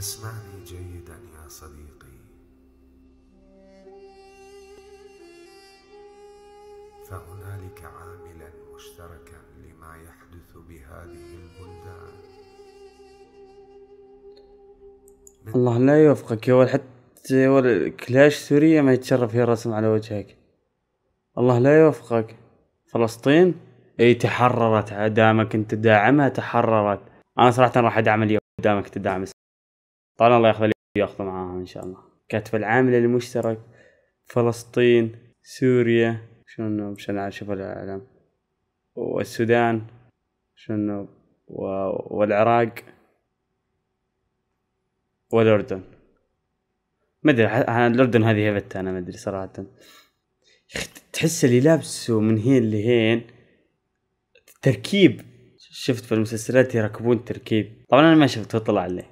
اسمعني جيدا يا صديقي، فهنالك عاملا مشتركا لما يحدث بهذه البلدان. الله لا يوفقك يا ولد، حتى كلاش سوريا ما يتشرف فيها الرسم على وجهك. الله لا يوفقك. فلسطين اي تحررت، دامك انت داعمها تحررت. انا صراحه راح ادعم اليوم دامك تدعم، طال الله ياخذ ياخذ معاهم ان شاء الله. كاتب العامل المشترك فلسطين سوريا شنو مشان اشوف الاعلام، والسودان شنو، والعراق والاردن. ما ادري الاردن هذه هبتها انا، ما ادري صراحه. تحس اللي لابسه من هين لهين تركيب، شفت في المسلسلات يركبون تركيب. طبعا انا ما شفت، طلع عليه